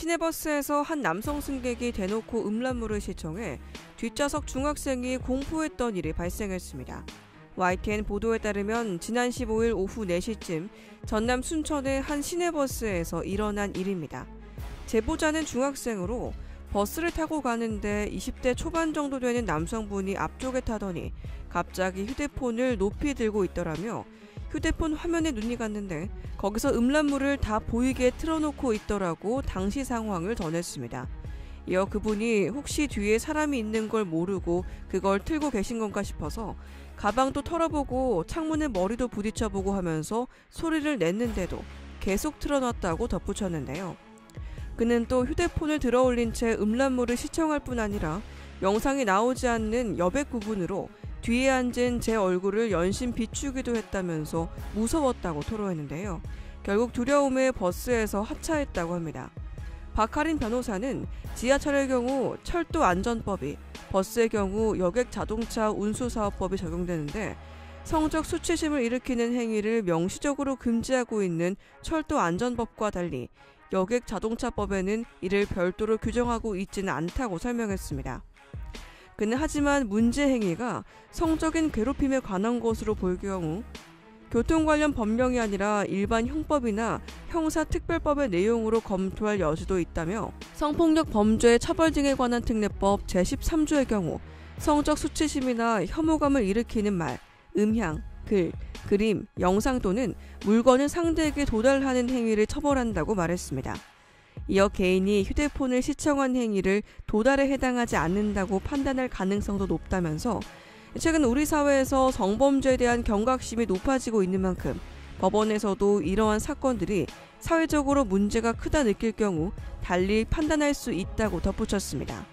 시내버스에서 한 남성 승객이 대놓고 음란물을 시청해 뒷좌석 중학생이 공포했던 일이 발생했습니다. YTN 보도에 따르면 지난 15일 오후 4시쯤 전남 순천의 한 시내버스에서 일어난 일입니다. 제보자는 중학생으로 버스를 타고 가는데 20대 초반 정도 되는 남성분이 앞쪽에 타더니 갑자기 휴대폰을 높이 들고 있더라며 휴대폰 화면에 눈이 갔는데 거기서 음란물을 다 보이게 틀어놓고 있더라고 당시 상황을 전했습니다. 이어 그분이 혹시 뒤에 사람이 있는 걸 모르고 그걸 틀고 계신 건가 싶어서 가방도 털어보고 창문에 머리도 부딪혀보고 하면서 소리를 냈는데도 계속 틀어놨다고 덧붙였는데요. 그는 또 휴대폰을 들어올린 채 음란물을 시청할 뿐 아니라 영상이 나오지 않는 여백 부분으로 뒤에 앉은 제 얼굴을 연신 비추기도 했다면서 무서웠다고 토로했는데요. 결국 두려움에 버스에서 하차했다고 합니다. 박하린 변호사는 지하철의 경우 철도안전법이, 버스의 경우 여객자동차 운수사업법이 적용되는데 성적 수치심을 일으키는 행위를 명시적으로 금지하고 있는 철도안전법과 달리 여객자동차법에는 이를 별도로 규정하고 있지는 않다고 설명했습니다. 그는 하지만 문제 행위가 성적인 괴롭힘에 관한 것으로 볼 경우 교통 관련 법령이 아니라 일반 형법이나 형사특별법의 내용으로 검토할 여지도 있다며 성폭력 범죄 처벌 등에 관한 특례법 제13조의 경우 성적 수치심이나 혐오감을 일으키는 말, 음향, 글, 그림, 영상 또는 물건을 상대에게 도달하는 행위를 처벌한다고 말했습니다. 이어 개인이 휴대폰을 시청한 행위를 도달에 해당하지 않는다고 판단할 가능성도 높다면서 최근 우리 사회에서 성범죄에 대한 경각심이 높아지고 있는 만큼 법원에서도 이러한 사건들이 사회적으로 문제가 크다 느낄 경우 달리 판단할 수 있다고 덧붙였습니다.